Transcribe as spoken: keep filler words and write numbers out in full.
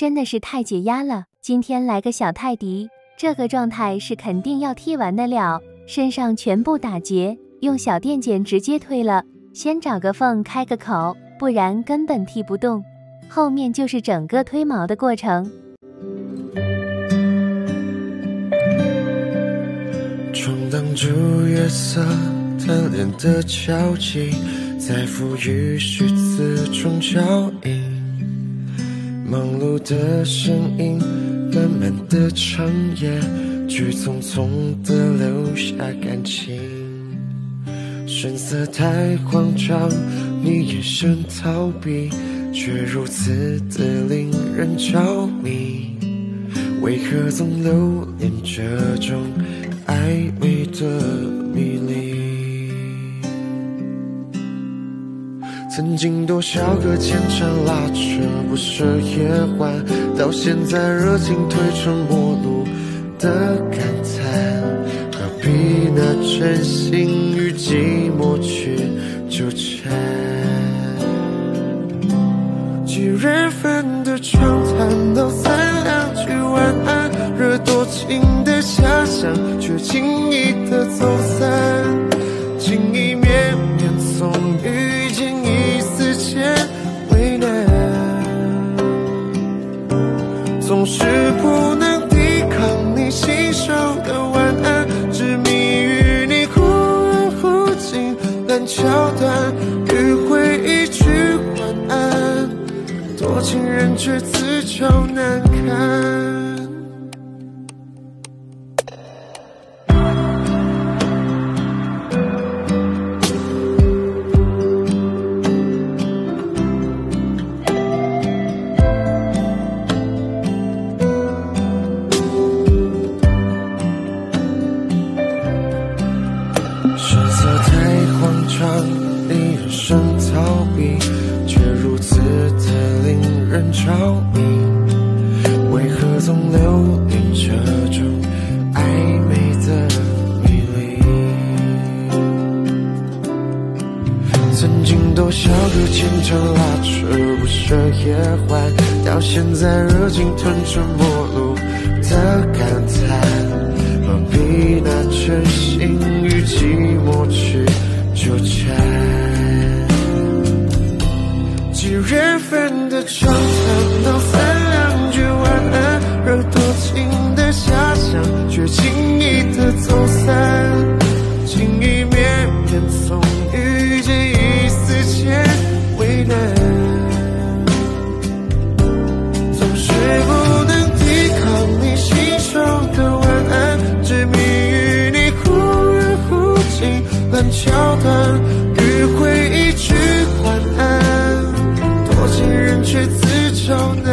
真的是太解压了。今天来个小泰迪，这个状态是肯定要踢完的了，身上全部打结，用小电剪直接推了，先找个缝开个口，不然根本踢不动。后面就是整个推毛的过程。 冲荡出月色，贪恋的交集，在赋予虚词中交映。忙碌的声音，漫漫的长夜，去匆匆地留下感情。神色太慌张，你眼神逃避，却如此的令人着迷。为何总留恋这种？ 暧昧的迷离，曾经多少个牵肠拉扯不舍夜晚，到现在热情推成陌路的感叹，何必拿真心与寂寞去纠缠？几人份的长谈到三两句晚安，惹多情。 遐想，却轻易的走散，情意绵绵，从遇见一丝间为难，总是不能抵抗你信手的晚安，执迷于你忽远忽近，烂桥段，迂回一句晚安，多情人却自找难堪。 桥段迂回一句晚安，多情人却自找难。